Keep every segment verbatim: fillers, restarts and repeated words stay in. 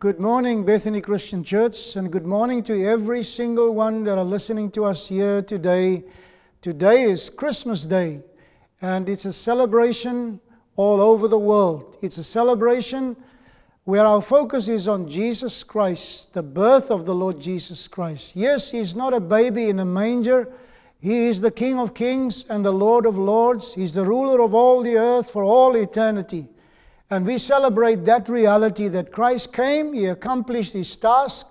Good morning, Bethany Christian Church, and good morning to every single one that are listening to us here today. Today is Christmas Day, and it's a celebration all over the world. It's a celebration where our focus is on Jesus Christ, the birth of the Lord Jesus Christ. Yes, He's not a baby in a manger. He is the King of Kings and the Lord of Lords. He's the ruler of all the earth for all eternity. And we celebrate that reality that Christ came, He accomplished His task,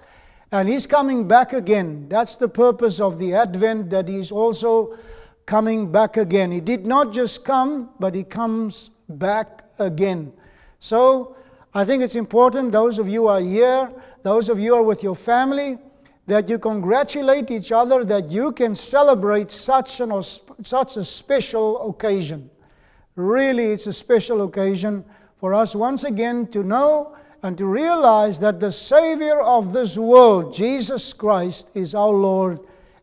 and He's coming back again. That's the purpose of the Advent, that He's also coming back again. He did not just come, but He comes back again. So I think it's important, those of you who are here, those of you who are with your family, that you congratulate each other that you can celebrate such, an, such a special occasion. Really, it's a special occasion for us once again to know and to realize that the Savior of this world, Jesus Christ, is our Lord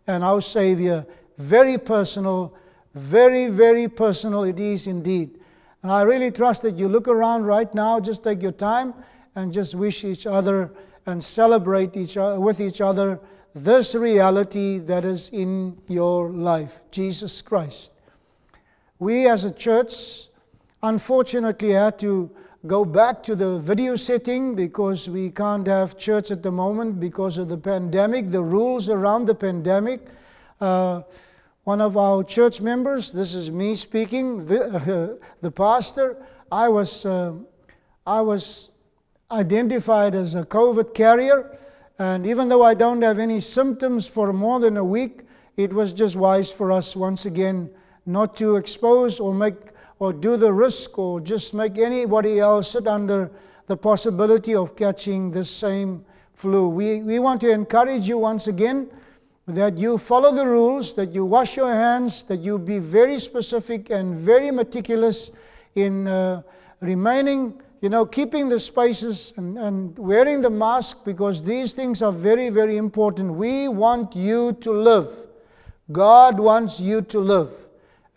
and our Savior. Very personal, very, very personal it is indeed. And I really trust that you look around right now, just take your time and just wish each other and celebrate each other, with each other this reality that is in your life, Jesus Christ. We as a church, unfortunately, I had to go back to the video setting because we can't have church at the moment because of the pandemic, the rules around the pandemic. Uh, one of our church members, this is me speaking, the, uh, the pastor, I was, uh, I was identified as a COVID carrier, and even though I don't have any symptoms for more than a week, it was just wise for us once again not to expose or make or do the risk, or just make anybody else sit under the possibility of catching the same flu. We, we want to encourage you once again that you follow the rules, that you wash your hands, that you be very specific and very meticulous in uh, remaining, you know, keeping the spaces and, and wearing the mask, because these things are very, very important. We want you to live. God wants you to live.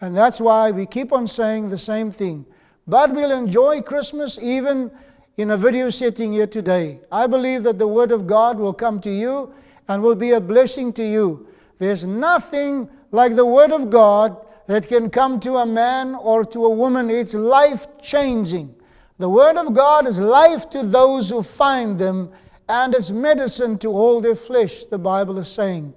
And that's why we keep on saying the same thing. But we'll enjoy Christmas even in a video setting here today. I believe that the Word of God will come to you and will be a blessing to you. There's nothing like the Word of God that can come to a man or to a woman. It's life-changing. The Word of God is life to those who find them, and it's medicine to all their flesh, the Bible is saying.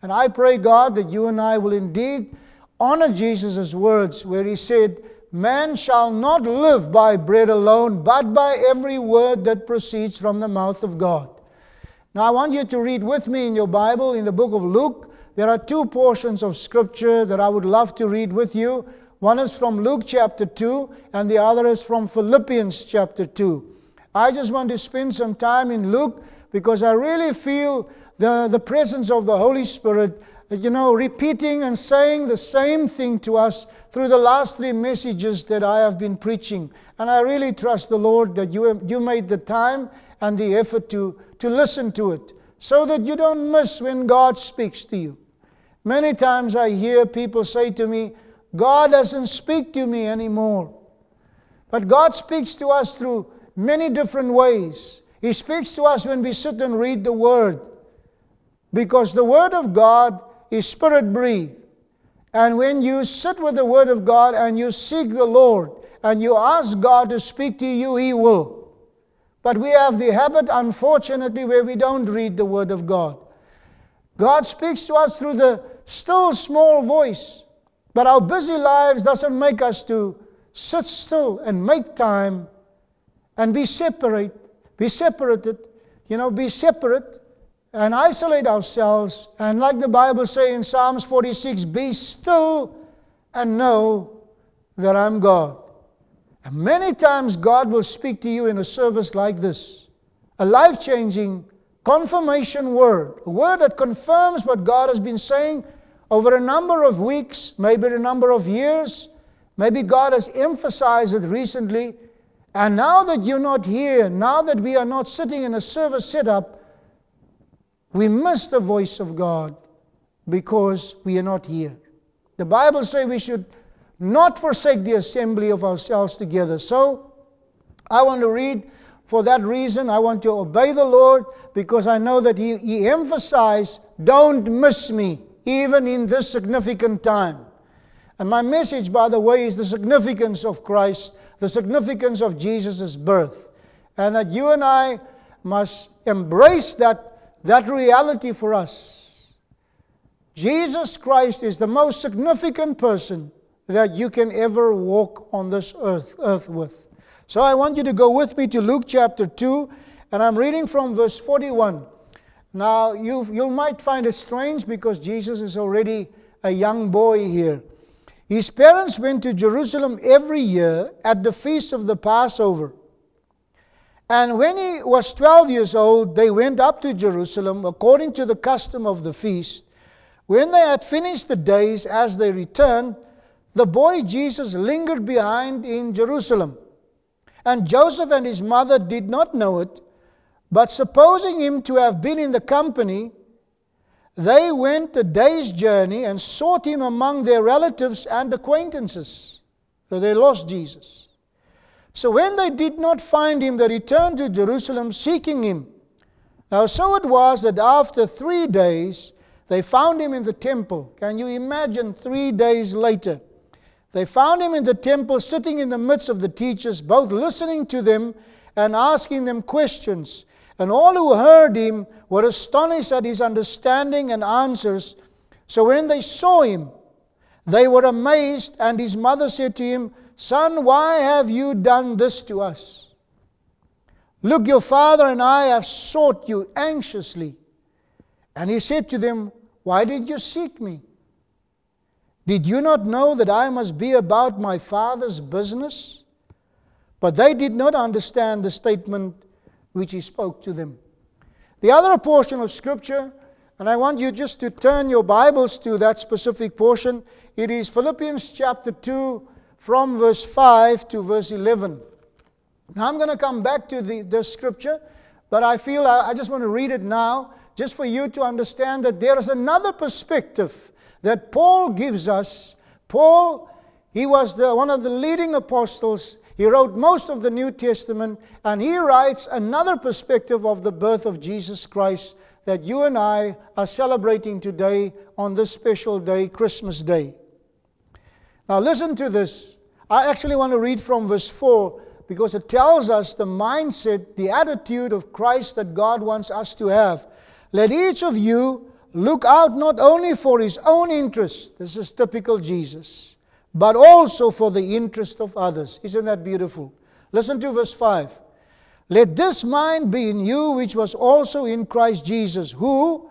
And I pray, God, that you and I will indeed honor Jesus' words where He said, "Man shall not live by bread alone, but by every word that proceeds from the mouth of God." Now I want you to read with me in your Bible, in the book of Luke. There are two portions of Scripture that I would love to read with you. One is from Luke chapter two, and the other is from Philippians chapter two. I just want to spend some time in Luke, because I really feel the, the presence of the Holy Spirit, you know, repeating and saying the same thing to us through the last three messages that I have been preaching. And I really trust the Lord that you, you made the time and the effort to, to listen to it, so that you don't miss when God speaks to you. Many times I hear people say to me, "God doesn't speak to me anymore." But God speaks to us through many different ways. He speaks to us when we sit and read the Word, because the Word of God is Spirit-breathed. And when you sit with the Word of God and you seek the Lord and you ask God to speak to you, He will. But we have the habit, unfortunately, where we don't read the Word of God. God speaks to us through the still small voice, but our busy lives doesn't make us to sit still and make time and be separate, be separated, you know, be separate, and isolate ourselves, and like the Bible says in Psalms forty-six, "Be still and know that I'm God." And many times God will speak to you in a service like this, a life-changing confirmation word, a word that confirms what God has been saying over a number of weeks, maybe a number of years, maybe God has emphasized it recently, and now that you're not here, now that we are not sitting in a service setup, we miss the voice of God because we are not here. The Bible says we should not forsake the assembly of ourselves together. So I want to read For that reason, I want to obey the Lord, because I know that He, he emphasized, don't miss me, even in this significant time. And my message, by the way, is the significance of Christ, the significance of Jesus' birth. And that you and I must embrace that, that reality for us. Jesus Christ is the most significant person that you can ever walk on this earth, earth with. So I want you to go with me to Luke chapter two, and I'm reading from verse forty-one. Now, you you might find it strange because Jesus is already a young boy here. His parents went to Jerusalem every year at the feast of the Passover. And when he was twelve years old, they went up to Jerusalem according to the custom of the feast. When they had finished the days, as they returned, the boy Jesus lingered behind in Jerusalem. And Joseph and his mother did not know it, but supposing him to have been in the company, they went a day's journey and sought him among their relatives and acquaintances. So they lost Jesus. So when they did not find him, they returned to Jerusalem seeking him. Now so it was that after three days, they found him in the temple. Can you imagine three days later? They found him in the temple, sitting in the midst of the teachers, both listening to them and asking them questions. And all who heard him were astonished at his understanding and answers. So when they saw him, they were amazed, and his mother said to him, "Son, why have you done this to us? Look, your father and I have sought you anxiously." And he said to them, "Why did you seek me? Did you not know that I must be about my Father's business?" But they did not understand the statement which he spoke to them. The other portion of Scripture, and I want you just to turn your Bibles to that specific portion. It is Philippians chapter two, from verse five to verse eleven. Now I'm going to come back to the, this Scripture, but I feel I, I just want to read it now, just for you to understand that there is another perspective that Paul gives us. Paul, he was the, one of the leading apostles. He wrote most of the New Testament, and he writes another perspective of the birth of Jesus Christ that you and I are celebrating today on this special day, Christmas Day. Now listen to this. I actually want to read from verse four, because it tells us the mindset, the attitude of Christ that God wants us to have. Let each of you look out not only for his own interest, this is typical Jesus, but also for the interest of others. Isn't that beautiful? Listen to verse five. Let this mind be in you, which was also in Christ Jesus, who,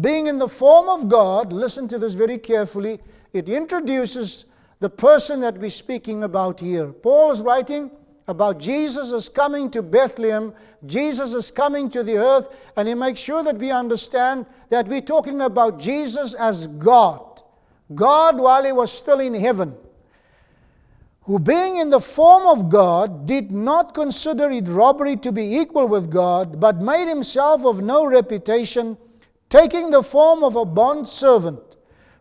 being in the form of God, listen to this very carefully, it introduces the person that we're speaking about here. Paul is writing about Jesus is coming to Bethlehem, Jesus is coming to the earth, and he makes sure that we understand that we're talking about Jesus as God. God, while he was still in heaven, who being in the form of God, did not consider it robbery to be equal with God, but made himself of no reputation, taking the form of a bondservant.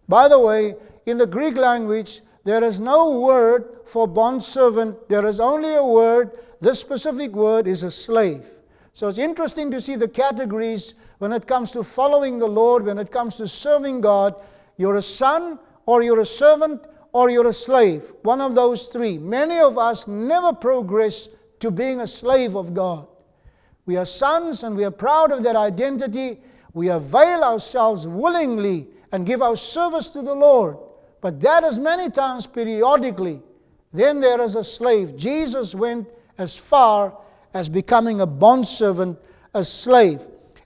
By the way, in the Greek language, there is no word for bondservant. There is only a word. This specific word is a slave. So it's interesting to see the categories when it comes to following the Lord, when it comes to serving God. You're a son, or you're a servant, or you're a slave. One of those three. Many of us never progress to being a slave of God. We are sons, and we are proud of that identity. We avail ourselves willingly and give our service to the Lord. But that is many times periodically. Then there is a slave. Jesus went as far as becoming a bondservant, a slave.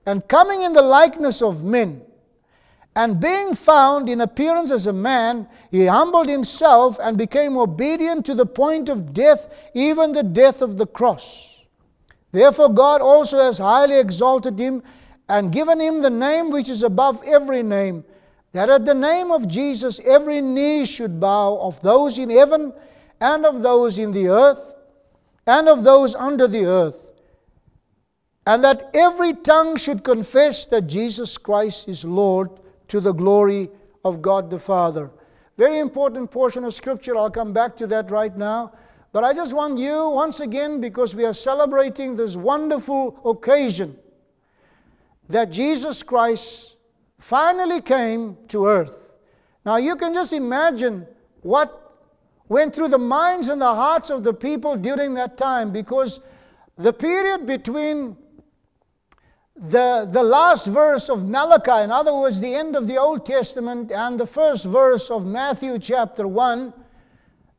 And coming in the likeness of men, and being found in appearance as a man, he humbled himself and became obedient to the point of death, even the death of the cross. Therefore God also has highly exalted him and given him the name which is above every name, that at the name of Jesus every knee should bow, of those in heaven, and of those in the earth, and of those under the earth, and that every tongue should confess that Jesus Christ is Lord, to the glory of God the Father. Very important portion of Scripture. I'll come back to that right now. But I just want you, once again, because we are celebrating this wonderful occasion, that Jesus Christ finally came to earth. Now you can just imagine what went through the minds and the hearts of the people during that time, because the period between the, the last verse of Malachi, in other words, the end of the Old Testament, and the first verse of Matthew chapter one,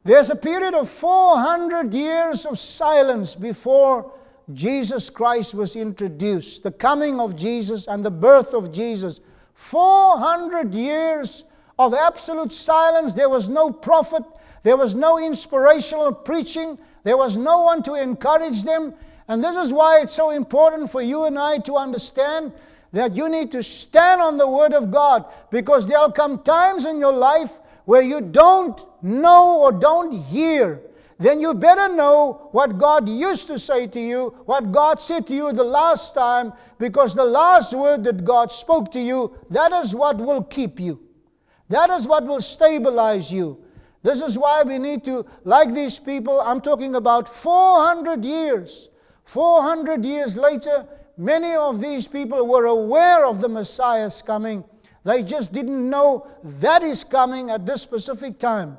there's a period of four hundred years of silence before Jesus Christ was introduced, the coming of Jesus and the birth of Jesus. four hundred years of absolute silence. There was no prophet, there was no inspirational preaching, there was no one to encourage them. And this is why it's so important for you and I to understand that you need to stand on the Word of God, because there'll come times in your life where you don't know or don't hear. Then you better know what God used to say to you, what God said to you the last time, because the last word that God spoke to you, that is what will keep you. That is what will stabilize you. This is why we need to, like these people, I'm talking about four hundred years. four hundred years later, many of these people were aware of the Messiah's coming. They just didn't know that is coming at this specific time.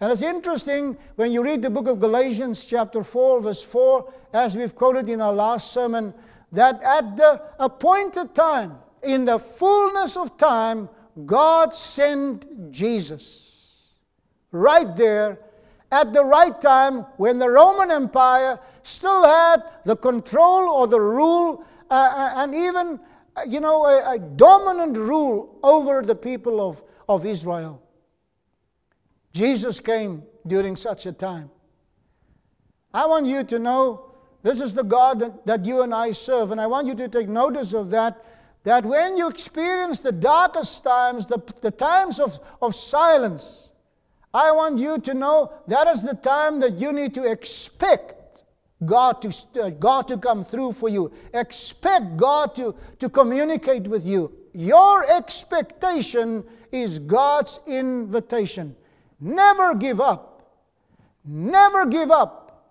And it's interesting when you read the book of Galatians chapter four verse four, as we've quoted in our last sermon, that at the appointed time, in the fullness of time, God sent Jesus. Right there, at the right time, when the Roman Empire still had the control or the rule, uh, and even you know, a, a dominant rule over the people of, of Israel. Jesus came during such a time. I want you to know this is the God that, that you and I serve, and I want you to take notice of that, that when you experience the darkest times, the, the times of, of silence, I want you to know that is the time that you need to expect God to, uh, God to come through for you. Expect God to, to communicate with you. Your expectation is God's invitation. Never give up. Never give up.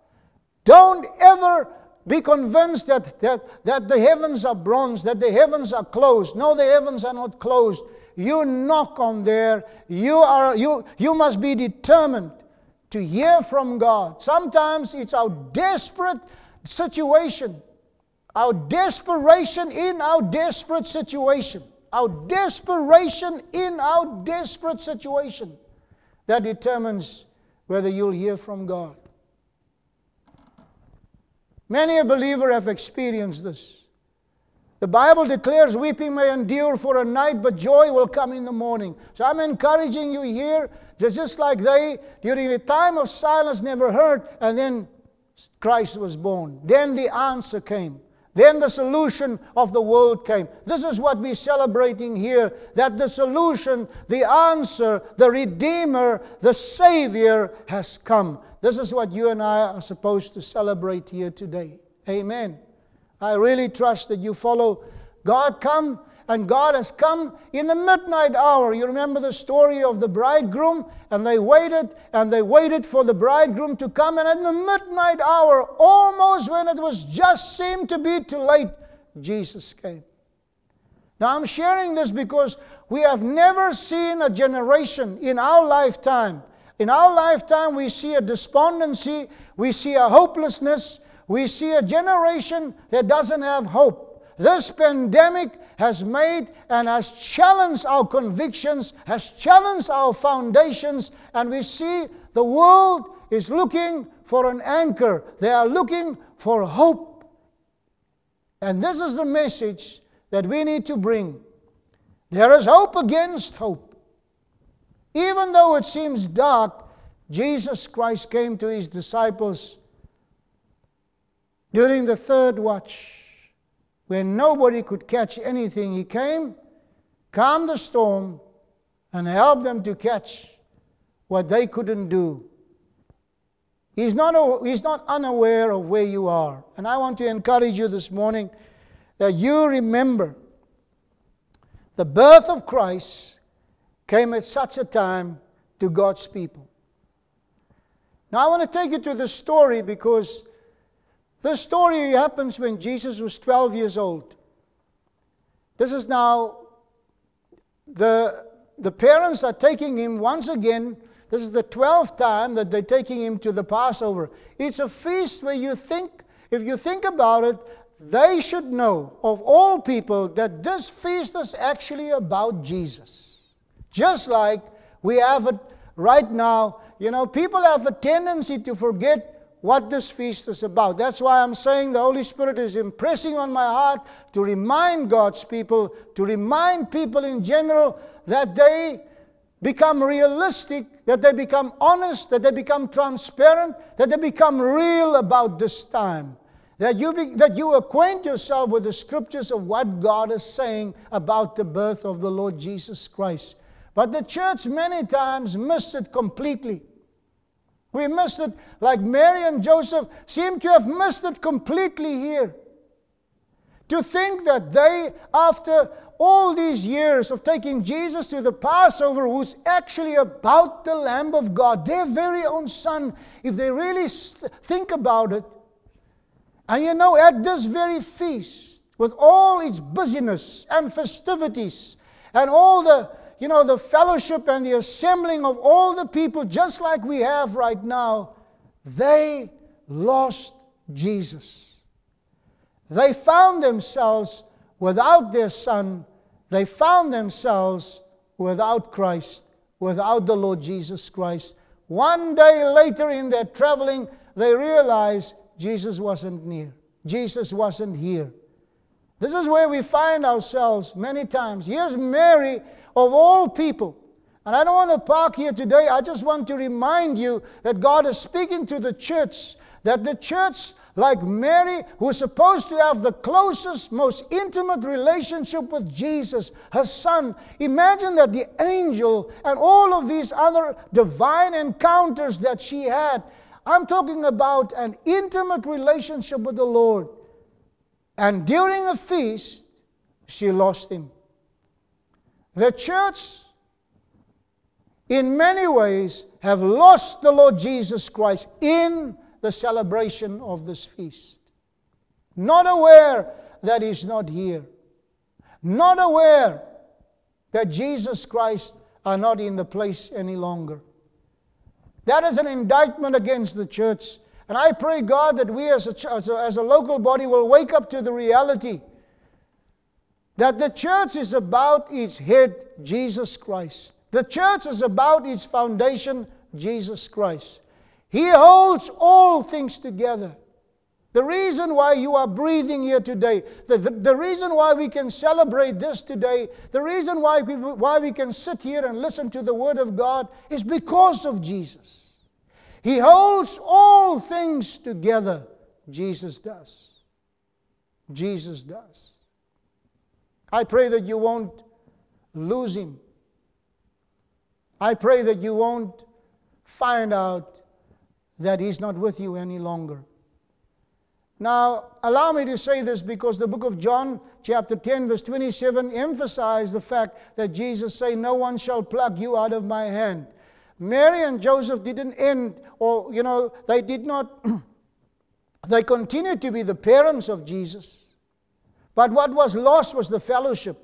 Don't ever be convinced that, that, that the heavens are bronze, that the heavens are closed. No, the heavens are not closed. You knock on there. You, are, you, you must be determined to hear from God. Sometimes it's our desperate situation, our desperation in our desperate situation, our desperation in our desperate situation that determines whether you'll hear from God. Many a believer have experienced this. The Bible declares weeping may endure for a night, but joy will come in the morning. So I'm encouraging you here, just like they, during the time of silence, never heard, and then Christ was born. Then the answer came. Then the solution of the world came. This is what we're celebrating here, that the solution, the answer, the Redeemer, the Savior has come. This is what you and I are supposed to celebrate here today. Amen. I really trust that you follow God come. And God has come in the midnight hour. You remember the story of the bridegroom, and they waited, and they waited for the bridegroom to come, and in the midnight hour, almost when it was just seemed to be too late, Jesus came. Now I'm sharing this because we have never seen a generation in our lifetime. In our lifetime, we see a despondency, we see a hopelessness, we see a generation that doesn't have hope. This pandemic has made and has challenged our convictions, has challenged our foundations, and we see the world is looking for an anchor. They are looking for hope. And this is the message that we need to bring. There is hope against hope. Even though it seems dark, Jesus Christ came to His disciples during the third watch, when nobody could catch anything. He came, calmed the storm, and helped them to catch what they couldn't do. He's not, he's not unaware of where you are. And I want to encourage you this morning that you remember the birth of Christ came at such a time to God's people. Now I want to take you to this story, because this story happens when Jesus was twelve years old. This is now, the, the parents are taking him once again. This is the twelfth time that they're taking him to the Passover. It's a feast where you think, if you think about it, they should know, of all people, that this feast is actually about Jesus. Just like we have it right now. You know, people have a tendency to forget what this feast is about. That's why I'm saying the Holy Spirit is impressing on my heart to remind God's people, to remind people in general, that they become realistic, that they become honest, that they become transparent, that they become real about this time. That you, be, that you acquaint yourself with the scriptures of what God is saying about the birth of the Lord Jesus Christ. But the church many times missed it completely. We missed it, like Mary and Joseph seem to have missed it completely here. To think that they, after all these years of taking Jesus to the Passover, who's actually about the Lamb of God, their very own son, if they really think about it, and you know, at this very feast, with all its busyness and festivities, and all the You know, the fellowship and the assembling of all the people, just like we have right now, they lost Jesus. They found themselves without their son. They found themselves without Christ, without the Lord Jesus Christ. One day later in their traveling, they realized Jesus wasn't near. Jesus wasn't here. This is where we find ourselves many times. Here's Mary, of all people. And I don't want to park here today. I just want to remind you that God is speaking to the church. That the church, like Mary, who is supposed to have the closest, most intimate relationship with Jesus, her son. Imagine that the angel and all of these other divine encounters that she had. I'm talking about an intimate relationship with the Lord. And during a feast, she lost him. The church, in many ways, have lost the Lord Jesus Christ in the celebration of this feast. Not aware that He's not here. Not aware that Jesus Christ are not in the place any longer. That is an indictment against the church. And I pray, God, that we as a, ch- as a, as a local body will wake up to the reality that the church is about its head, Jesus Christ. The church is about its foundation, Jesus Christ. He holds all things together. The reason why you are breathing here today, the, the, the reason why we can celebrate this today, the reason why we, why we can sit here and listen to the Word of God is because of Jesus. He holds all things together. Jesus does. Jesus does. I pray that you won't lose Him. I pray that you won't find out that He's not with you any longer. Now, allow me to say this, because the book of John, chapter ten, verse twenty-seven, emphasizes the fact that Jesus said, "No one shall pluck you out of my hand." Mary and Joseph didn't end, or, you know, they did not, they continued to be the parents of Jesus. But what was lost was the fellowship.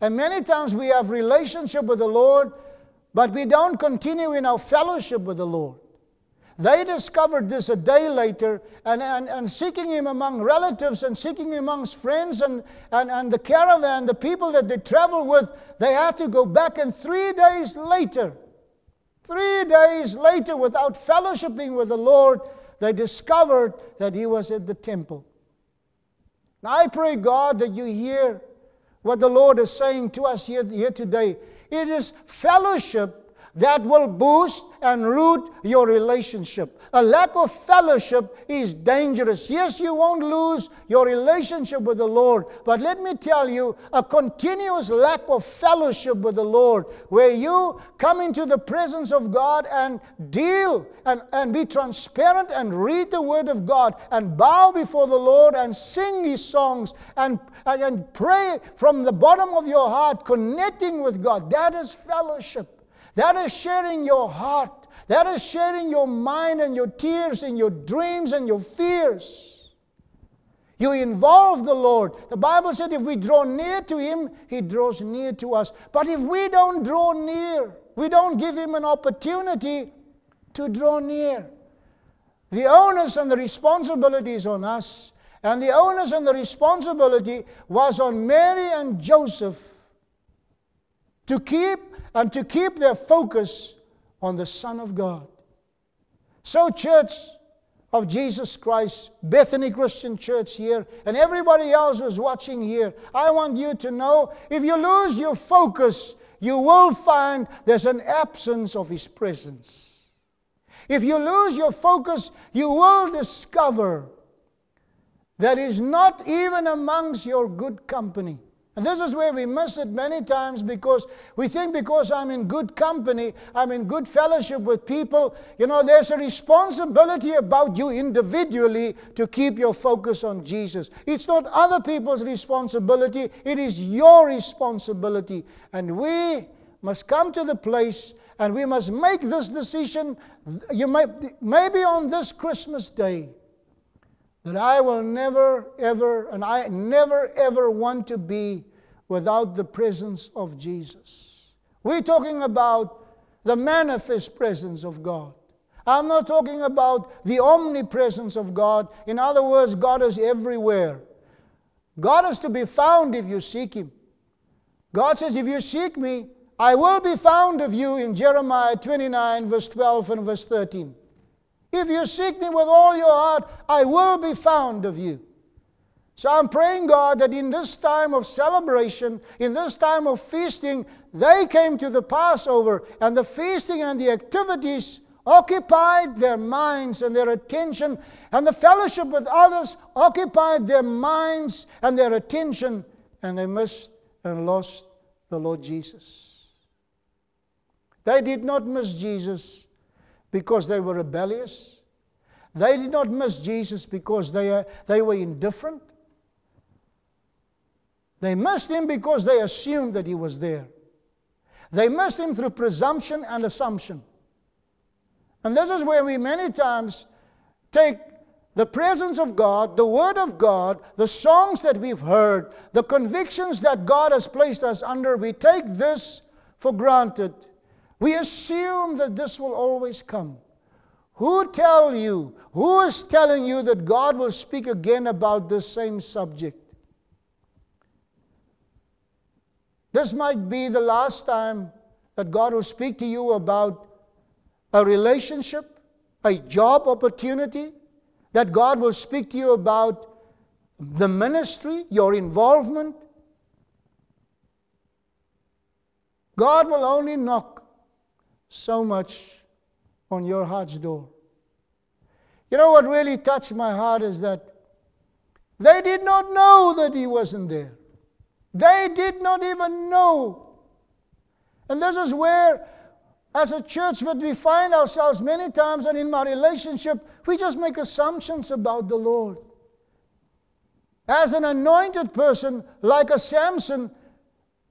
And many times we have relationship with the Lord, but we don't continue in our fellowship with the Lord. They discovered this a day later, and, and, and seeking Him among relatives and seeking Him amongst friends and, and, and the caravan, the people that they travel with, they had to go back, and three days later, three days later, without fellowshipping with the Lord, they discovered that He was at the temple. Now I pray, God, that you hear what the Lord is saying to us here, here today. It is fellowship that will boost and root your relationship. A lack of fellowship is dangerous. Yes, you won't lose your relationship with the Lord. But let me tell you, a continuous lack of fellowship with the Lord, where you come into the presence of God and deal and, and be transparent and read the Word of God and bow before the Lord and sing His songs and, and, and pray from the bottom of your heart, connecting with God. That is fellowship. That is sharing your heart. That is sharing your mind and your tears and your dreams and your fears. You involve the Lord. The Bible said if we draw near to Him, He draws near to us. But if we don't draw near, we don't give Him an opportunity to draw near. The onus and the responsibility is on us. And the onus and the responsibility was on Mary and Joseph to keep and to keep their focus on the Son of God. So Church of Jesus Christ, Bethany Christian Church here, and everybody else who's watching here, I want you to know, if you lose your focus, you will find there's an absence of His presence. If you lose your focus, you will discover that He's not even amongst your good company. And this is where we miss it many times, because we think because I'm in good company, I'm in good fellowship with people, you know, there's a responsibility about you individually to keep your focus on Jesus. It's not other people's responsibility, it is your responsibility. And we must come to the place and we must make this decision, you may, maybe on this Christmas day, that I will never, ever, and I never, ever want to be without the presence of Jesus. We're talking about the manifest presence of God. I'm not talking about the omnipresence of God. In other words, God is everywhere. God is to be found if you seek Him. God says, if you seek me, I will be found of you, in Jeremiah twenty-nine, verse twelve and verse thirteen. If you seek me with all your heart, I will be found of you. So I'm praying, God, that in this time of celebration, in this time of feasting, they came to the Passover, and the feasting and the activities occupied their minds and their attention, and the fellowship with others occupied their minds and their attention, and they missed and lost the Lord Jesus. They did not miss Jesus because they were rebellious. They did not miss Jesus because they, uh, they were indifferent. They missed Him because they assumed that He was there. They missed Him through presumption and assumption. And this is where we many times take the presence of God, the Word of God, the songs that we've heard, the convictions that God has placed us under, we take this for granted. We assume that this will always come. Who tell you, who is telling you that God will speak again about this same subject? This might be the last time that God will speak to you about a relationship, a job opportunity, that God will speak to you about the ministry, your involvement. God will only knock so much on your heart's door. You know what really touched my heart is that they did not know that He wasn't there. They did not even know. And this is where, as a church, we find ourselves many times, and in my relationship, we just make assumptions about the Lord. As an anointed person, like a Samson,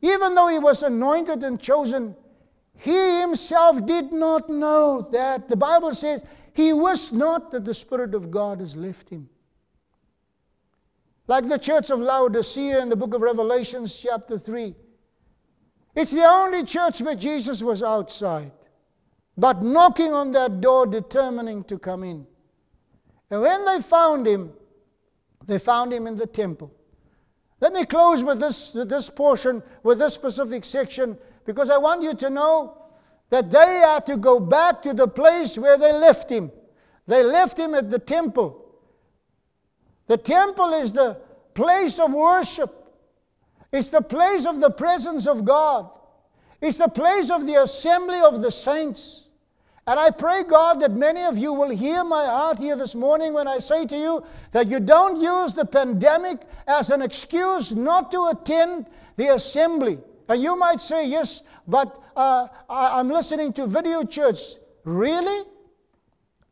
even though he was anointed and chosen, He himself did not know that. The Bible says he wished not that the Spirit of God has left him. Like the church of Laodicea in the book of Revelations chapter three. It's the only church where Jesus was outside, but knocking on that door, determining to come in. And when they found Him, they found Him in the temple. Let me close with this, with this portion, with this specific section, because I want you to know that they had to go back to the place where they left Him. They left Him at the temple. The temple is the place of worship. It's the place of the presence of God. It's the place of the assembly of the saints. And I pray, God, that many of you will hear my heart here this morning when I say to you that you don't use the pandemic as an excuse not to attend the assembly. And you might say, yes, but uh, I, I'm listening to video church. Really?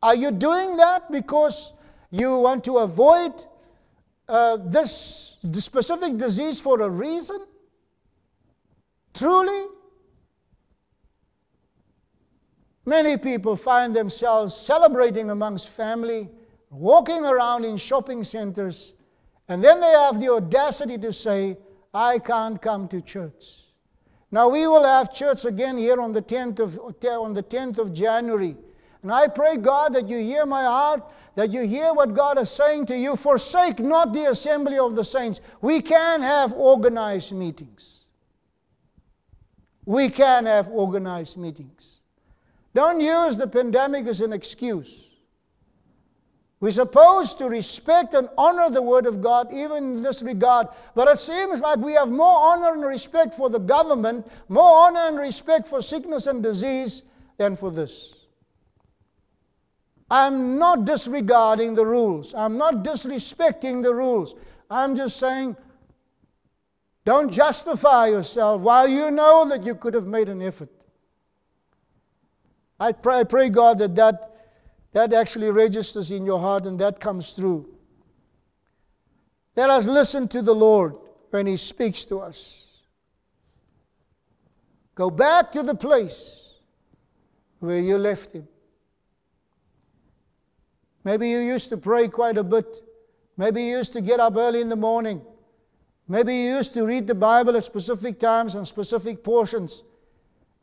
Are you doing that because you want to avoid uh, this specific disease for a reason? Truly? Many people find themselves celebrating amongst family, walking around in shopping centers, and then they have the audacity to say, I can't come to church. Now, we will have church again here on the tenth of, on the tenth of January. And I pray, God, that you hear my heart, that you hear what God is saying to you. Forsake not the assembly of the saints. We can have organized meetings. We can have organized meetings. Don't use the pandemic as an excuse. We're supposed to respect and honor the Word of God, even in this regard. But it seems like we have more honor and respect for the government, more honor and respect for sickness and disease than for this. I'm not disregarding the rules. I'm not disrespecting the rules. I'm just saying, don't justify yourself while you know that you could have made an effort. I pray, pray God, that that That actually registers in your heart and that comes through. Let us listen to the Lord when He speaks to us. Go back to the place where you left Him. Maybe you used to pray quite a bit. Maybe you used to get up early in the morning. Maybe you used to read the Bible at specific times and specific portions.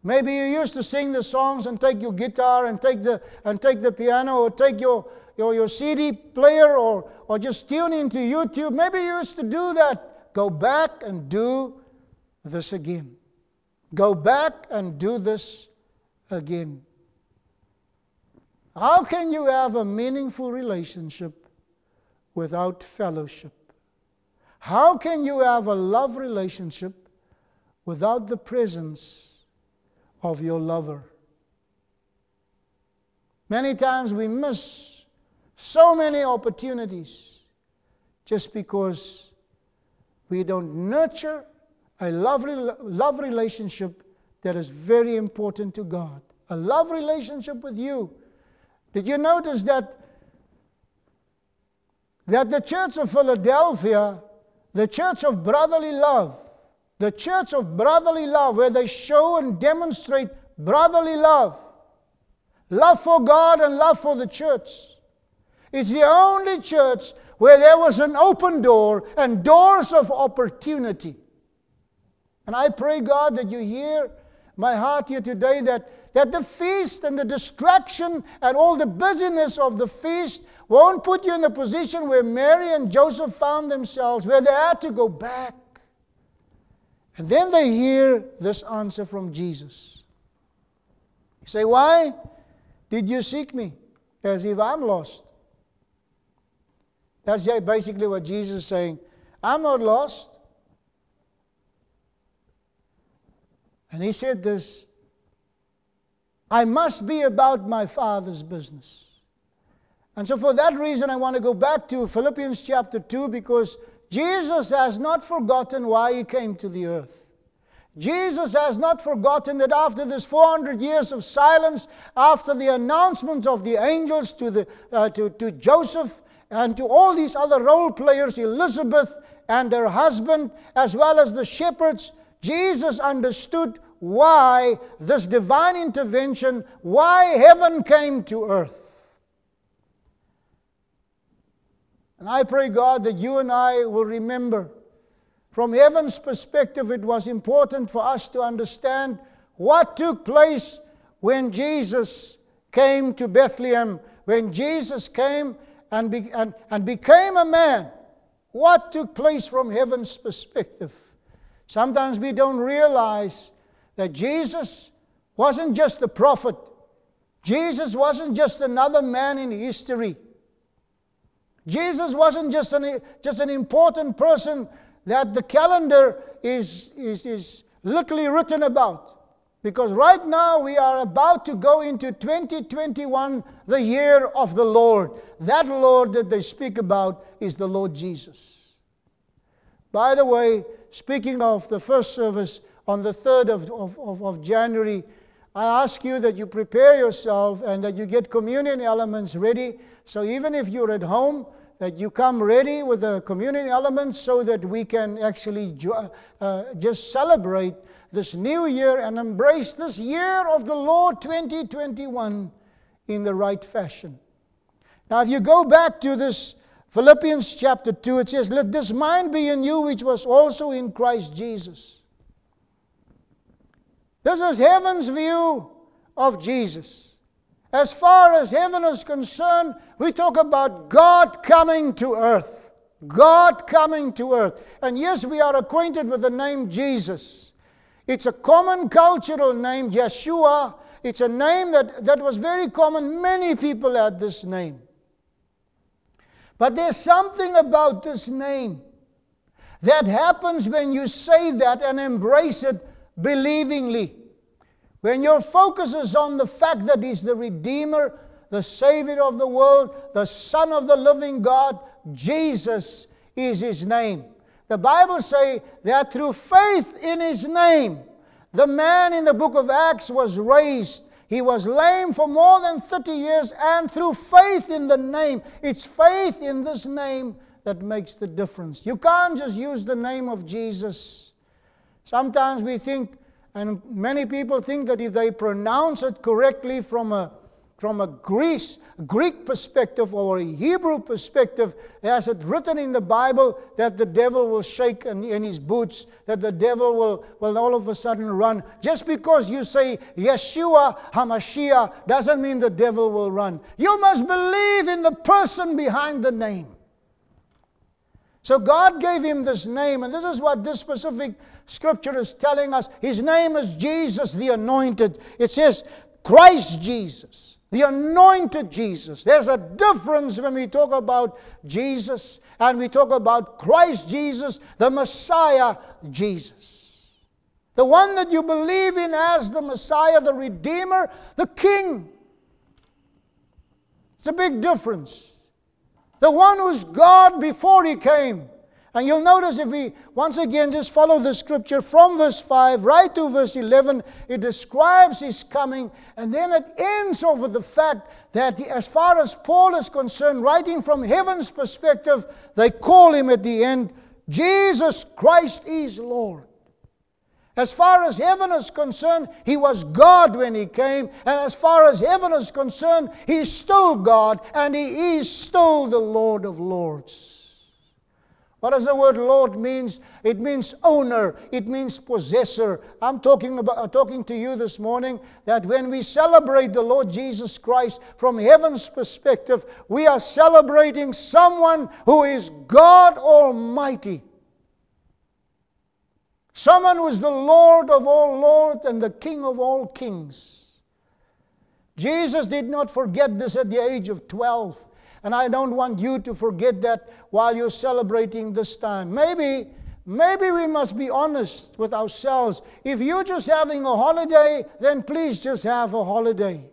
Maybe you used to sing the songs and take your guitar and take the, and take the piano or take your, your, your C D player or, or just tune into YouTube. Maybe you used to do that. Go back and do this again. Go back and do this again. How can you have a meaningful relationship without fellowship? How can you have a love relationship without the presence of your lover? Many times we miss so many opportunities just because we don't nurture a love, love relationship that is very important to God. A love relationship with you. Did you notice that, that the church of Philadelphia, the church of brotherly love, the church of brotherly love, where they show and demonstrate brotherly love, love for God and love for the church. It's the only church where there was an open door and doors of opportunity. And I pray, God, that you hear my heart here today, that, that the feast and the distraction and all the busyness of the feast won't put you in a position where Mary and Joseph found themselves, where they had to go back. And then they hear this answer from Jesus. You say, why did you seek me? As if I'm lost. That's basically what Jesus is saying. I'm not lost. And He said this, I must be about my Father's business. And so for that reason, I want to go back to Philippians chapter two, because Jesus has not forgotten why He came to the earth. Jesus has not forgotten that after this four hundred years of silence, after the announcements of the angels to, the, uh, to, to Joseph and to all these other role players, Elizabeth and her husband, as well as the shepherds, Jesus understood why this divine intervention, why heaven came to earth. And I pray, God, that you and I will remember. From heaven's perspective, it was important for us to understand what took place when Jesus came to Bethlehem, when Jesus came and, be, and, and became a man. What took place from heaven's perspective? Sometimes we don't realize that Jesus wasn't just a prophet. Jesus wasn't just another man in history. Jesus wasn't just an, just an important person that the calendar is, is, is literally written about. Because right now we are about to go into twenty twenty-one, the year of the Lord. That Lord that they speak about is the Lord Jesus. By the way, speaking of the first service on the third of, of, of January, I ask you that you prepare yourself and that you get communion elements ready. So even if you're at home, that you come ready with the communion elements so that we can actually uh, just celebrate this new year and embrace this year of the Lord twenty twenty-one in the right fashion. Now, if you go back to this Philippians chapter two, it says, "Let this mind be in you, which was also in Christ Jesus." This is heaven's view of Jesus. As far as heaven is concerned, we talk about God coming to earth. God coming to earth. And yes, we are acquainted with the name Jesus. It's a common cultural name, Yeshua. It's a name that, that was very common. Many people had this name. But there's something about this name that happens when you say that and embrace it believingly. When your focus is on the fact that He's the Redeemer, the Savior of the world, the Son of the living God, Jesus is His name. The Bible says that through faith in His name, the man in the book of Acts was raised. He was lame for more than thirty years, and through faith in the name. It's faith in this name that makes the difference. You can't just use the name of Jesus. Sometimes we think, and many people think, that if they pronounce it correctly from a From a Greece, Greek perspective or a Hebrew perspective, as it written in the Bible, that the devil will shake in, in his boots, that the devil will, will all of a sudden run. Just because you say Yeshua HaMashiach doesn't mean the devil will run. You must believe in the person behind the name. So God gave him this name, and this is what this specific scripture is telling us. His name is Jesus the Anointed. It says Christ Jesus, the Anointed Jesus. There's a difference when we talk about Jesus and we talk about Christ Jesus, the Messiah Jesus. The one that you believe in as the Messiah, the Redeemer, the King. It's a big difference. The one who's God before He came. And you'll notice, if we once again just follow the scripture from verse five right to verse eleven, it describes His coming, and then it ends over the fact that, as far as Paul is concerned, writing from heaven's perspective, they call Him at the end, Jesus Christ is Lord. As far as heaven is concerned, He was God when He came, and as far as heaven is concerned, He is still God, and He is still the Lord of Lords. What does the word Lord mean? It means owner. It means possessor. I'm talking about, uh, talking to you this morning, that when we celebrate the Lord Jesus Christ from heaven's perspective, we are celebrating someone who is God Almighty. Someone who is the Lord of all lords and the King of all kings. Jesus did not forget this at the age of twelve. And I don't want you to forget that while you're celebrating this time. Maybe, maybe we must be honest with ourselves. If you're just having a holiday, then please just have a holiday.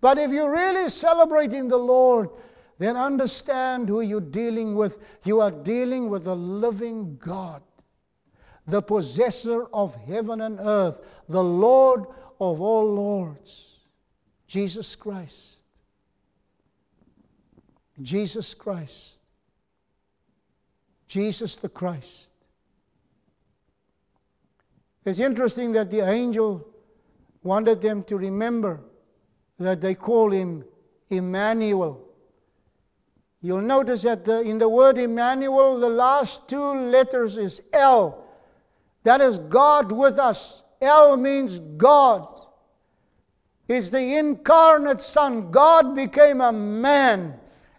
But if you're really celebrating the Lord, then understand who you're dealing with. You are dealing with the living God, the possessor of heaven and earth, the Lord of all lords, Jesus Christ. Jesus Christ. Jesus the Christ. It's interesting that the angel wanted them to remember that they call Him Emmanuel. You'll notice that the, in the word Emmanuel, the last two letters is El. That is God with us. El means God. It's the incarnate Son. God became a man.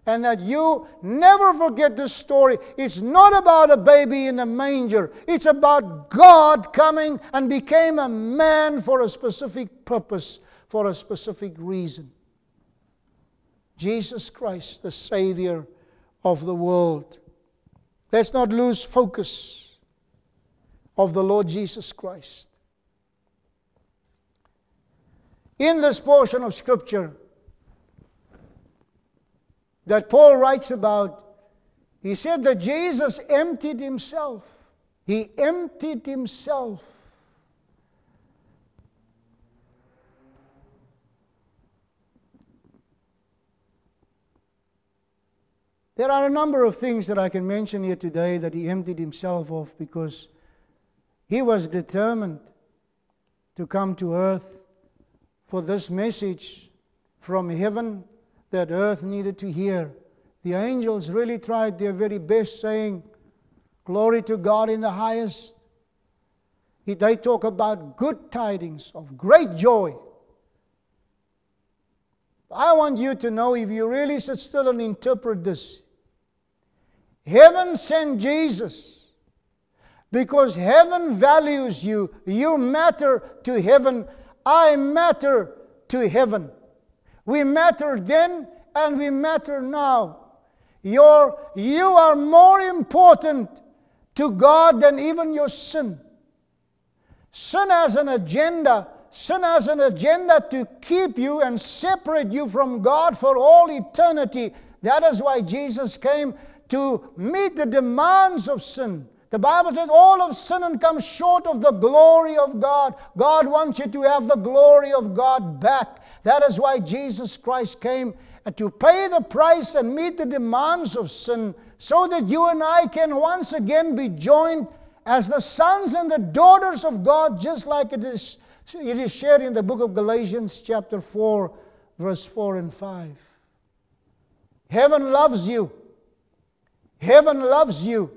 And that you never forget this story. It's not about a baby in a manger. It's about God coming and became a man for a specific purpose, for a specific reason. Jesus Christ, the Savior of the world. Let's not lose focus of the Lord Jesus Christ. In this portion of Scripture that Paul writes about, he said that Jesus emptied Himself. He emptied Himself. There are a number of things that I can mention here today that He emptied Himself of, because He was determined to come to earth for this message from heaven that earth needed to hear. The angels really tried their very best, saying, "Glory to God in the highest." They talk about good tidings of great joy. I want you to know, if you really sit still and interpret this, heaven sent Jesus because heaven values you. You matter to heaven. I matter to heaven. We mattered then and we matter now. You're, you are more important to God than even your sin. Sin has an agenda. Sin has an agenda to keep you and separate you from God for all eternity. That is why Jesus came to meet the demands of sin. The Bible says all of sin and comes short of the glory of God. God wants you to have the glory of God back. That is why Jesus Christ came to pay the price and meet the demands of sin, so that you and I can once again be joined as the sons and the daughters of God, just like it is, it is shared in the book of Galatians chapter four, verse four and five. Heaven loves you. Heaven loves you.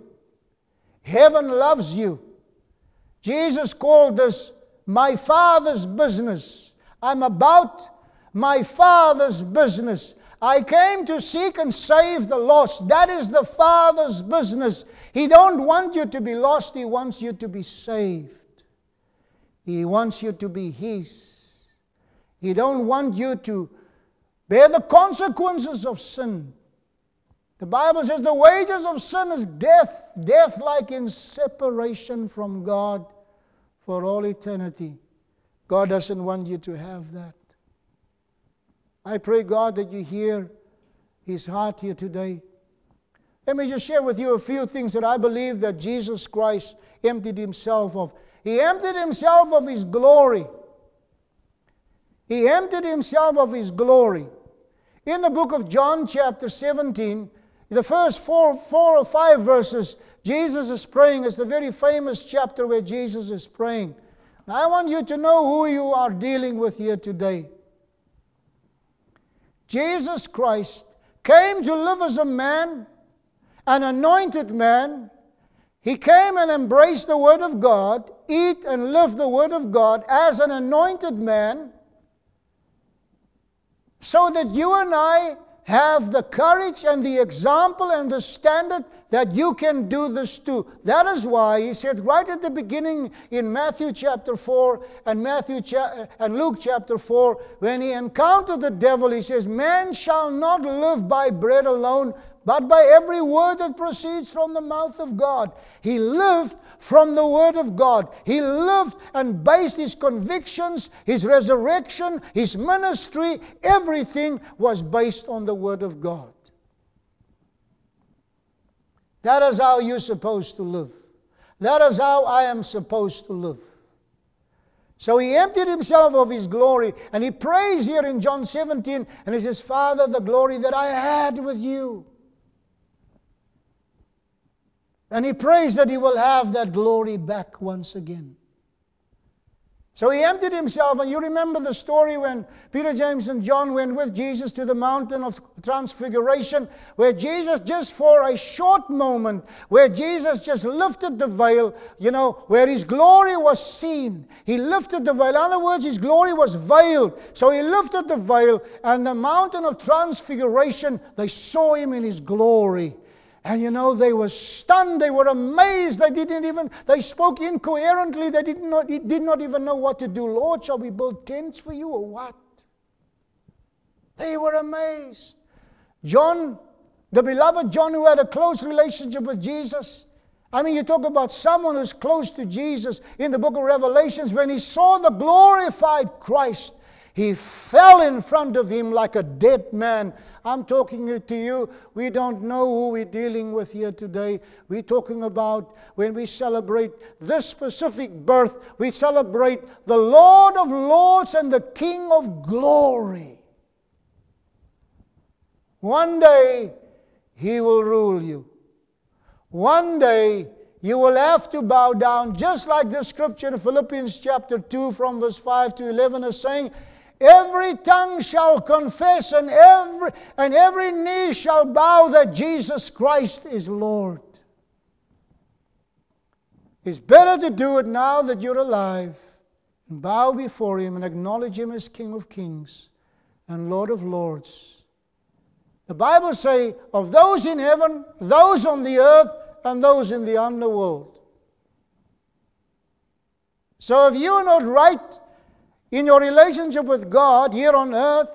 Heaven loves you. Jesus called this my Father's business. I'm about my Father's business. I came to seek and save the lost. That is the Father's business. He don't want you to be lost. He wants you to be saved. He wants you to be His. He don't want you to bear the consequences of sin. The Bible says the wages of sin is death. Death like in separation from God for all eternity. God doesn't want you to have that. I pray, God, that you hear His heart here today. Let me just share with you a few things that I believe that Jesus Christ emptied Himself of. He emptied Himself of His glory. He emptied Himself of His glory. In the book of John chapter seventeen, the first four, four or five verses, Jesus is praying. It's the very famous chapter where Jesus is praying. Now, I want you to know who you are dealing with here today. Jesus Christ came to live as a man, an anointed man. He came and embraced the Word of God, eat and live the Word of God as an anointed man, so that you and I have the courage and the example and the standard that you can do this too. That is why He said right at the beginning in Matthew chapter four and Matthew cha and Luke chapter four, when He encountered the devil, He says, "Man shall not live by bread alone, but by every word that proceeds from the mouth of God." He lived from the Word of God. He lived and based His convictions, His resurrection, His ministry, everything was based on the Word of God. That is how you're supposed to live. That is how I am supposed to live. So He emptied Himself of His glory, and He prays here in John seventeen, and He says, "Father, the glory that I had with you." And He prays that He will have that glory back once again. So He emptied Himself. And you remember the story when Peter, James, and John went with Jesus to the mountain of transfiguration, where Jesus, just for a short moment, where Jesus just lifted the veil, you know, where His glory was seen. He lifted the veil. In other words, His glory was veiled. So He lifted the veil, and the mountain of transfiguration, they saw Him in His glory. And you know, they were stunned, they were amazed, they didn't even, they spoke incoherently, they did not, did not even know what to do. "Lord, shall we build tents for you or what?" They were amazed. John, the beloved John, who had a close relationship with Jesus. I mean, you talk about someone who's close to Jesus. In the book of Revelations, when he saw the glorified Christ, he fell in front of Him like a dead man. I'm talking to you. We don't know who we're dealing with here today. We're talking about when we celebrate this specific birth, we celebrate the Lord of Lords and the King of Glory. One day He will rule you. One day you will have to bow down, just like the scripture in Philippians chapter two from verse five to eleven is saying, every tongue shall confess and every, and every knee shall bow that Jesus Christ is Lord. It's better to do it now that you're alive and bow before Him and acknowledge Him as King of Kings and Lord of Lords. The Bible says of those in heaven, those on the earth, and those in the underworld. So if you are not right in your relationship with God here on earth,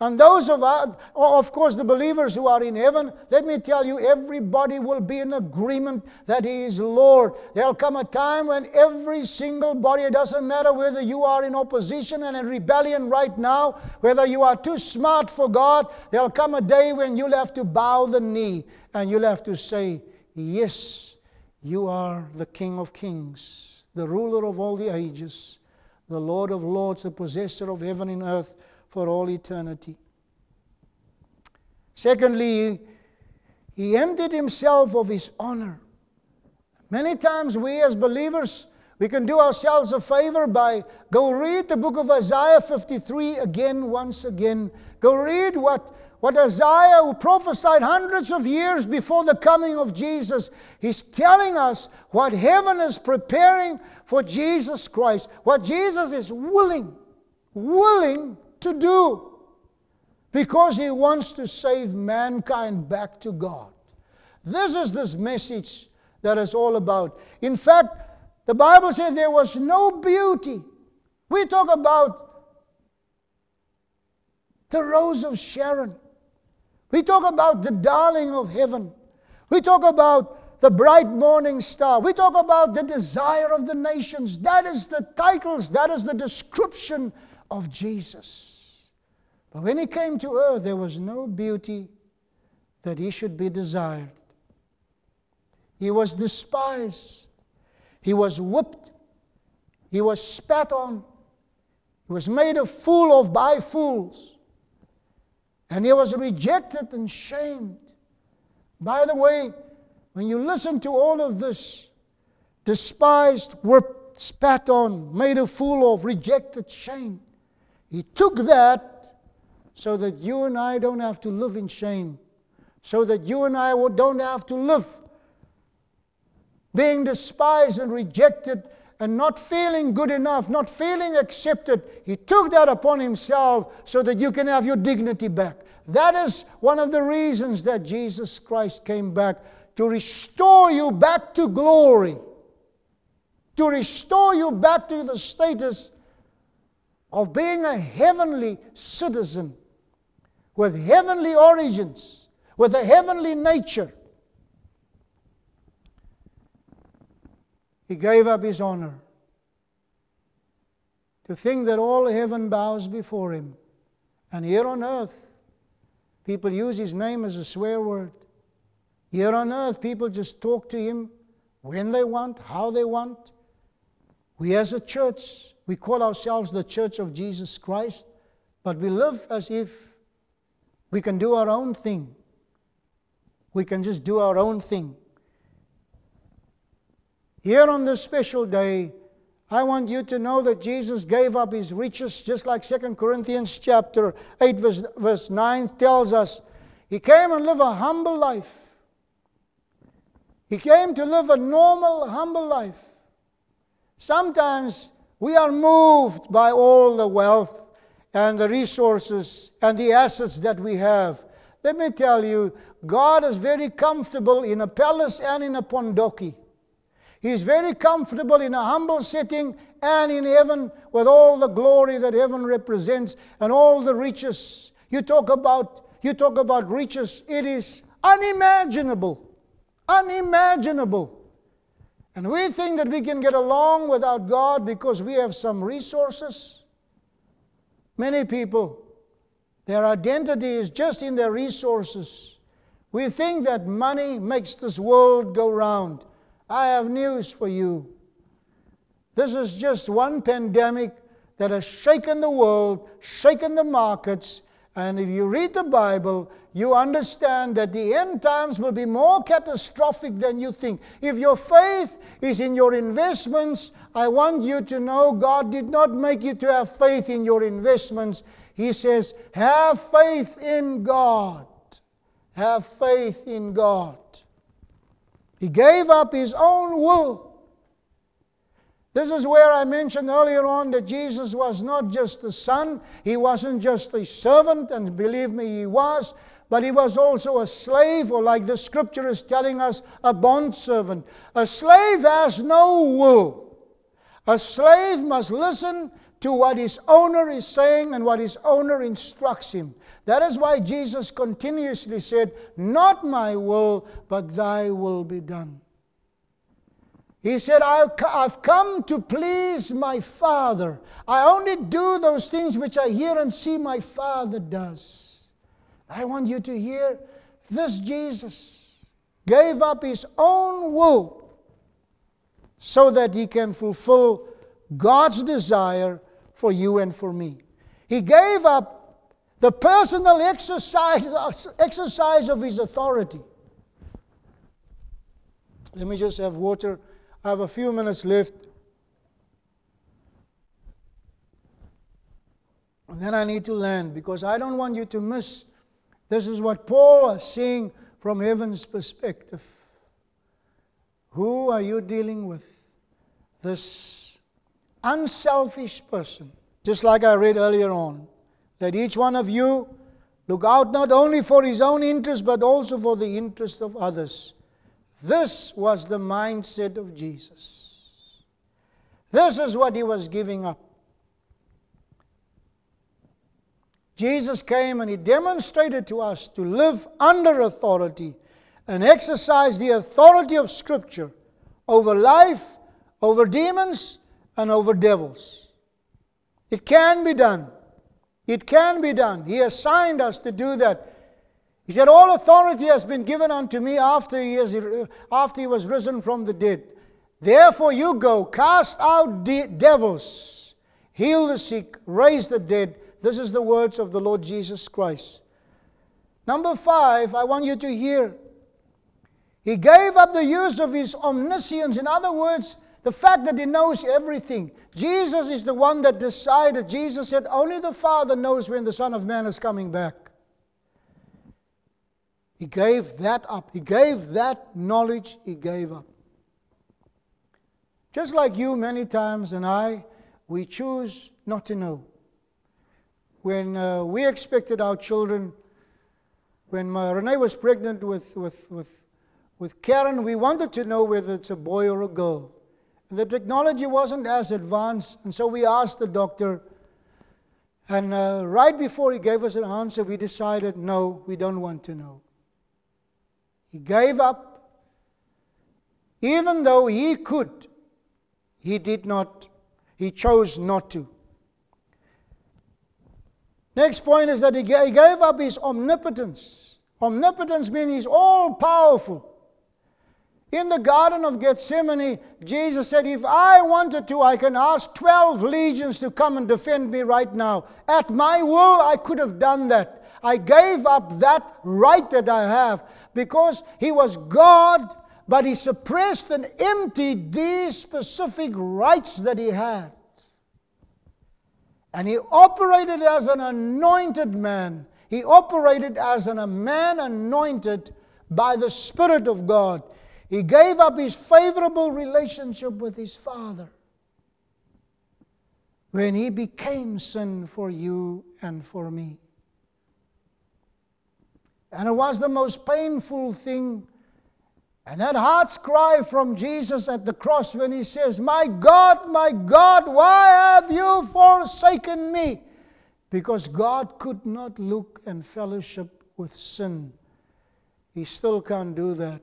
and those of us, of course the believers who are in heaven, let me tell you, everybody will be in agreement that He is Lord. There'll come a time when every single body, it doesn't matter whether you are in opposition and in rebellion right now, whether you are too smart for God, there'll come a day when you'll have to bow the knee and you'll have to say, yes, you are the King of Kings, the ruler of all the ages, the Lord of Lords, the possessor of heaven and earth, for all eternity. Secondly, He emptied Himself of His honor. Many times we as believers, we can do ourselves a favor by, go read the book of Isaiah fifty-three again, once again. Go read what, what Isaiah, who prophesied hundreds of years before the coming of Jesus, he's telling us what heaven is preparing for Jesus Christ, what Jesus is willing, willing to do, because He wants to save mankind back to God. This is this message that is all about. In fact, the Bible said there was no beauty. We talk about the Rose of Sharon. We talk about the darling of heaven. We talk about the bright morning star. We talk about the desire of the nations. That is the titles, that is the description of Jesus. But when He came to earth, there was no beauty that He should be desired. He was despised. He was whipped. He was spat on. He was made a fool of by fools. And He was rejected and shamed. By the way, when you listen to all of this, despised, whipped, spat on, made a fool of, rejected, shamed, He took that so that you and I don't have to live in shame, so that you and I don't have to live being despised and rejected and not feeling good enough, not feeling accepted. He took that upon Himself so that you can have your dignity back. That is one of the reasons that Jesus Christ came back, to restore you back to glory, to restore you back to the status of being a heavenly citizen with heavenly origins, with a heavenly nature. He gave up His honor. To think that all heaven bows before Him, and here on earth people use His name as a swear word. Here on earth people just talk to Him when they want, how they want. We as a church, we call ourselves the Church of Jesus Christ, but we live as if we can do our own thing. We can just do our own thing. Here on this special day, I want you to know that Jesus gave up His riches, just like Second Corinthians chapter eight, verse, verse nine tells us. He came and lived a humble life. He came to live a normal, humble life. Sometimes we are moved by all the wealth and the resources and the assets that we have. Let me tell you, God is very comfortable in a palace and in a pondoki. He is very comfortable in a humble setting and in heaven with all the glory that heaven represents and all the riches. You talk about, you talk about riches, it is unimaginable, unimaginable. And we think that we can get along without God because we have some resources. Many people, their identity is just in their resources. We think that money makes this world go round. I have news for you. This is just one pandemic that has shaken the world, shaken the markets. And if you read the Bible, you understand that the end times will be more catastrophic than you think. If your faith is in your investments, I want you to know God did not make you to have faith in your investments. He says, have faith in God. Have faith in God. He gave up His own will. This is where I mentioned earlier on that Jesus was not just the Son. He wasn't just a servant, and believe me, He was. But He was also a slave, or like the Scripture is telling us, a bondservant. A slave has no will. A slave must listen to what his owner is saying and what his owner instructs him. That is why Jesus continuously said, not my will, but thy will be done. He said, I've come to please my Father. I only do those things which I hear and see my Father does. I want you to hear this Jesus gave up His own will so that He can fulfill God's desire for you and for me. He gave up the personal exercise, exercise of His authority. Let me just have water. I have a few minutes left. And then I need to land, because I don't want you to miss. This is what Paul is seeing from heaven's perspective. Who are you dealing with? This unselfish person. Just like I read earlier on, that each one of you look out not only for his own interest, but also for the interest of others. This was the mindset of Jesus. This is what He was giving up. Jesus came and He demonstrated to us to live under authority and exercise the authority of Scripture over life, over demons, and over devils. It can be done. It can be done. He assigned us to do that. He said, all authority has been given unto me after he, has, after he was risen from the dead. Therefore you go, cast out de devils, heal the sick, raise the dead. This is the words of the Lord Jesus Christ. Number five, I want you to hear. He gave up the use of His omniscience. In other words, the fact that He knows everything. Jesus is the one that decided. Jesus said, only the Father knows when the Son of Man is coming back. He gave that up. He gave that knowledge, He gave up. Just like you many times and I, we choose not to know. When uh, we expected our children, when my, Renee was pregnant with, with, with, with Karen, we wanted to know whether it's a boy or a girl. And the technology wasn't as advanced, and so we asked the doctor, and uh, right before he gave us an answer, we decided, no, we don't want to know. He gave up. Even though He could, He did not. He chose not to. Next point is that He gave up His omnipotence. Omnipotence means He's all-powerful. In the Garden of Gethsemane, Jesus said, if I wanted to, I can ask twelve legions to come and defend me right now. At my will, I could have done that. I gave up that right that I have. Because He was God, but He suppressed and emptied these specific rights that He had. And He operated as an anointed man. He operated as an, a man anointed by the Spirit of God. He gave up His favorable relationship with His Father when He became sin for you and for me. And it was the most painful thing. And that heart's cry from Jesus at the cross when He says, my God, my God, why have you forsaken me? Because God could not look and fellowship with sin. He still can't do that.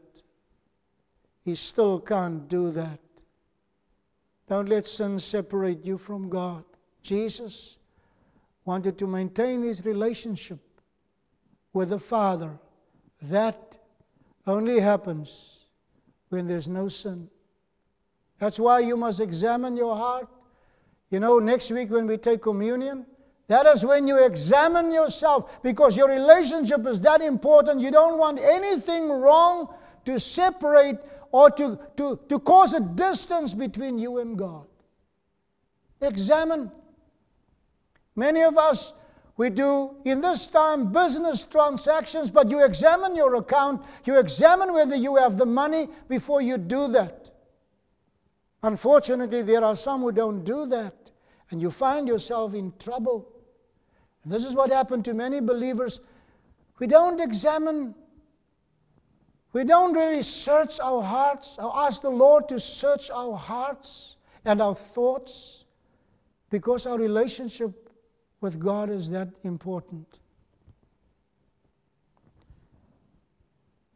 He still can't do that. Don't let sin separate you from God. Jesus wanted to maintain His relationship with the Father. That only happens when there's no sin. That's why you must examine your heart. You know, next week when we take communion, That is when you examine yourself, because your relationship is that important. You don't want anything wrong to separate or to, to, to cause a distance between you and God. Examine. Many of us, we do, in this time, business transactions, but you examine your account. You examine whether you have the money before you do that. Unfortunately, there are some who don't do that, and you find yourself in trouble. And this is what happened to many believers. We don't examine. We don't really search our hearts. I'll ask the Lord to search our hearts and our thoughts, because our relationship with God is that important.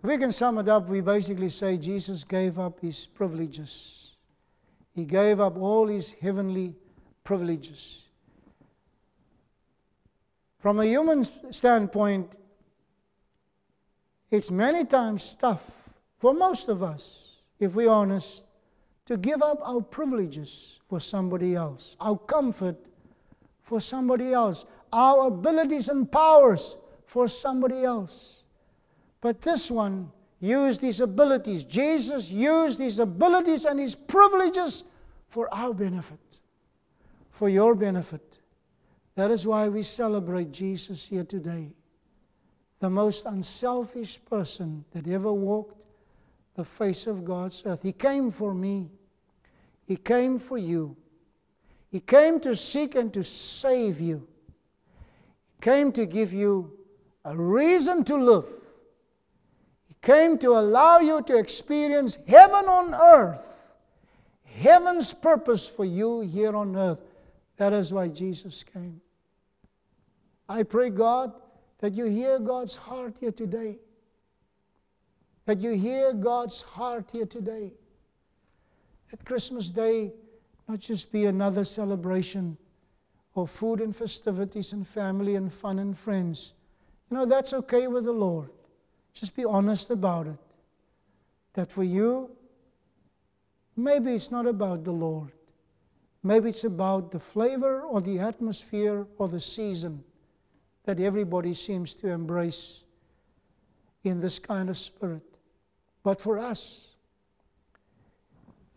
We can sum it up. We basically say Jesus gave up his privileges. He gave up all his heavenly privileges. From a human standpoint, it's many times tough for most of us, if we're honest, to give up our privileges for somebody else, our comfort for somebody else, our abilities and powers for somebody else. But this one used his abilities. Jesus used his abilities and his privileges for our benefit, for your benefit. That is why we celebrate Jesus here today. The most unselfish person that ever walked the face of God's earth. He came for me. He came for you. He came to seek and to save you. He came to give you a reason to live. He came to allow you to experience heaven on earth, heaven's purpose for you here on earth. That is why Jesus came. I pray, God, that you hear God's heart here today. That you hear God's heart here today. At Christmas Day, not just be another celebration of food and festivities and family and fun and friends. You know, that's okay with the Lord. Just be honest about it. That for you, maybe it's not about the Lord. Maybe it's about the flavor or the atmosphere or the season that everybody seems to embrace in this kind of spirit. But for us,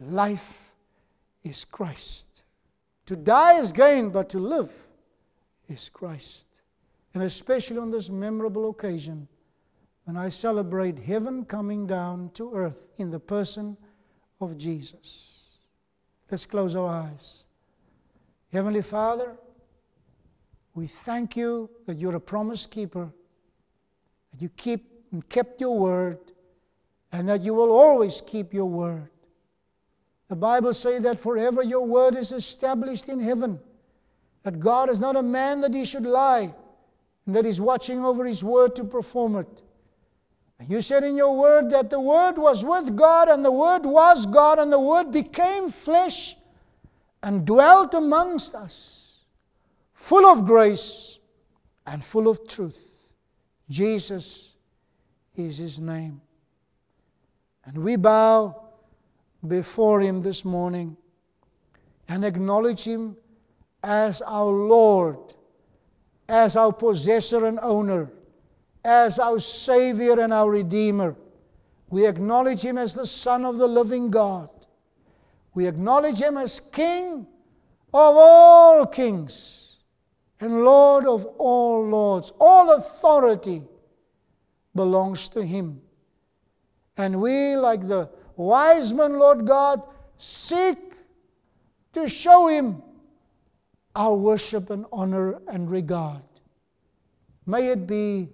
life is Christ. To die is gain, but to live is Christ. And especially on this memorable occasion, when I celebrate heaven coming down to earth in the person of Jesus. Let's close our eyes. Heavenly Father, we thank you that you're a promise keeper, that you keep and kept your word, and that you will always keep your word. The Bible says that forever your word is established in heaven, that God is not a man that he should lie, and that he's watching over his word to perform it. You said in your word that the Word was with God, and the Word was God, and the Word became flesh and dwelt amongst us, full of grace and full of truth. Jesus is His name. And we bow before Him this morning and acknowledge Him as our Lord, as our possessor and owner, as our Savior and our Redeemer. We acknowledge Him as the Son of the living God. We acknowledge Him as King of all kings and Lord of all lords. All authority belongs to Him. And we, like the wise men, Lord God, seek to show Him our worship and honor and regard. May it be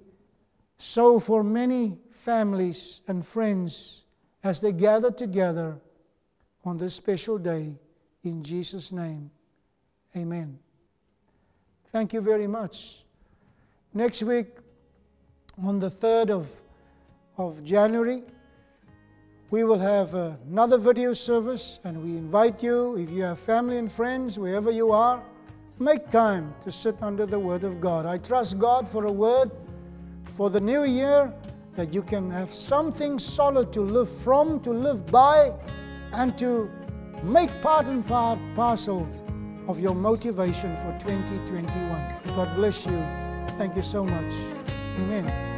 so for many families and friends as they gather together on this special day, in Jesus' name. Amen. Thank you very much. Next week, on the third of, of January, we will have another video service, and we invite you, if you have family and friends, wherever you are, make time to sit under the Word of God. I trust God for a word for the new year, that you can have something solid to live from, to live by, and to make part and part parcel of your motivation for twenty twenty-one. God bless you. Thank you so much. Amen.